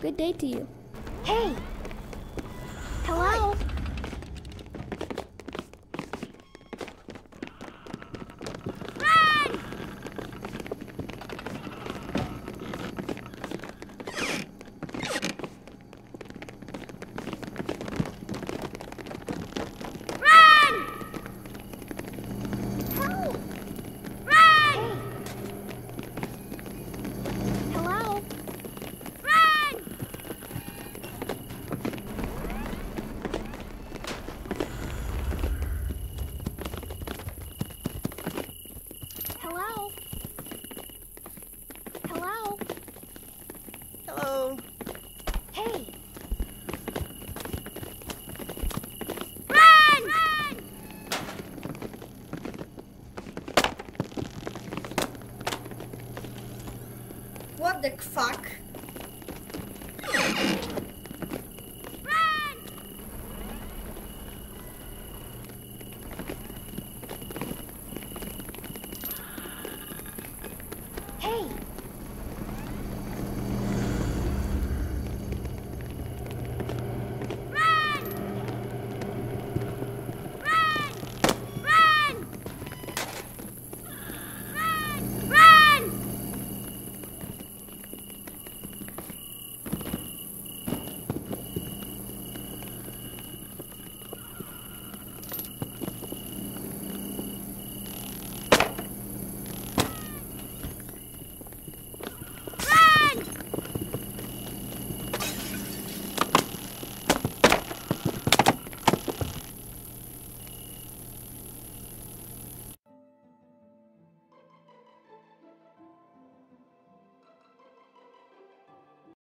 Good day to you. Hey! Hello! Hi. What the fuck?